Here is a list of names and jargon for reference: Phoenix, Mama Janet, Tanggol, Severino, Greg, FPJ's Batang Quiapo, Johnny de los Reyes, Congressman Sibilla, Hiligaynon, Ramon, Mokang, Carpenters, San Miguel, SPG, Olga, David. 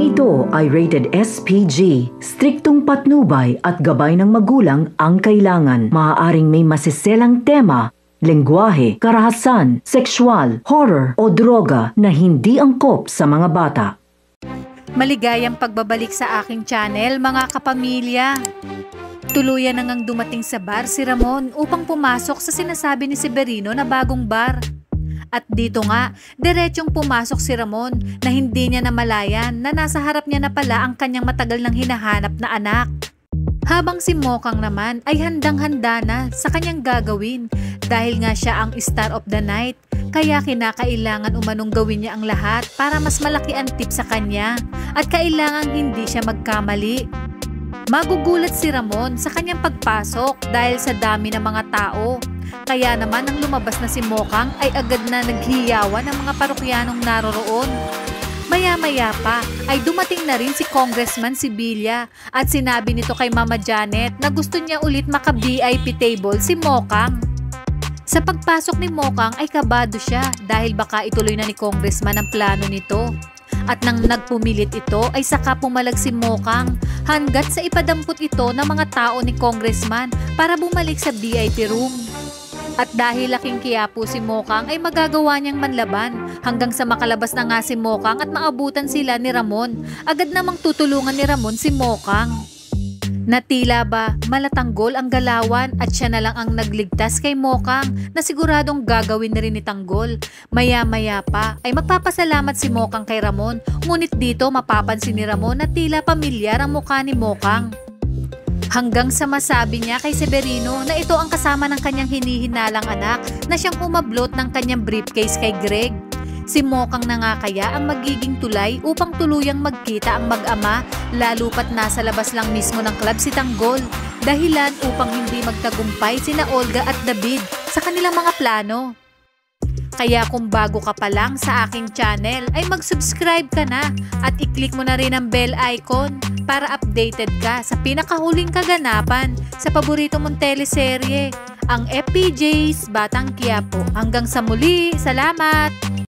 Ang ito ay rated SPG, striktong patnubay at gabay ng magulang ang kailangan. Maaaring may masiselang tema, lengguwahe, karahasan, sexual, horror o droga na hindi angkop sa mga bata. Maligayang pagbabalik sa aking channel, mga kapamilya. Tuluyan na ngang dumating sa bar si Ramon upang pumasok sa sinasabi ni Severino na bagong bar. At dito nga, diretsyong pumasok si Ramon na hindi niya namalayan na nasa harap niya na pala ang kanyang matagal nang hinahanap na anak. Habang si Mokang naman ay handang-handa na sa kanyang gagawin dahil nga siya ang star of the night, kaya kinakailangan umanong gawin niya ang lahat para mas malaki ang tip sa kanya at kailangan hindi siya magkamali. Magugulat si Ramon sa kanyang pagpasok dahil sa dami ng mga tao. Kaya naman nang lumabas na si Mokang ay agad na naghiyawan ang mga parokyanong naroroon. Maya-maya pa ay dumating na rin si Congressman Sibilla at sinabi nito kay Mama Janet na gusto niya ulit maka-VIP table si Mokang. Sa pagpasok ni Mokang ay kabado siya dahil baka ituloy na ni Congressman ang plano nito. At nang nagpumilit ito ay saka pumalag si Mokang hanggat sa ipadampot ito ng mga tao ni Congressman para bumalik sa VIP room. At dahil laking Quiapo si Mokang ay magagawa niyang manlaban hanggang sa makalabas na nga si Mokang at maabutan sila ni Ramon. Agad namang tutulungan ni Ramon si Mokang. Natila ba malatanggol ang galawan at siya na lang ang nagligtas kay Mokang na siguradong gagawin na rin ni Tanggol. Maya-maya pa ay magpapasalamat si Mokang kay Ramon, ngunit dito mapapansin ni Ramon na tila pamilyar ang mukha ni Mokang. Hanggang sa masabi niya kay Severino na ito ang kasama ng kanyang hinihinalang anak na siyang umablot ng kanyang briefcase kay Greg. Si Mokang na nga kaya ang magiging tulay upang tuluyang magkita ang mag-ama, lalo pat nasa labas lang mismo ng club si Tanggol. Dahilan upang hindi magtagumpay sina Olga at David sa kanilang mga plano. Kaya kung bago ka pa lang sa aking channel ay mag-subscribe ka na at i-click mo na rin ang bell icon para updated ka sa pinakahuling kaganapan sa paborito mong teleserye, ang FPJ's Batang Quiapo. Hanggang sa muli, salamat!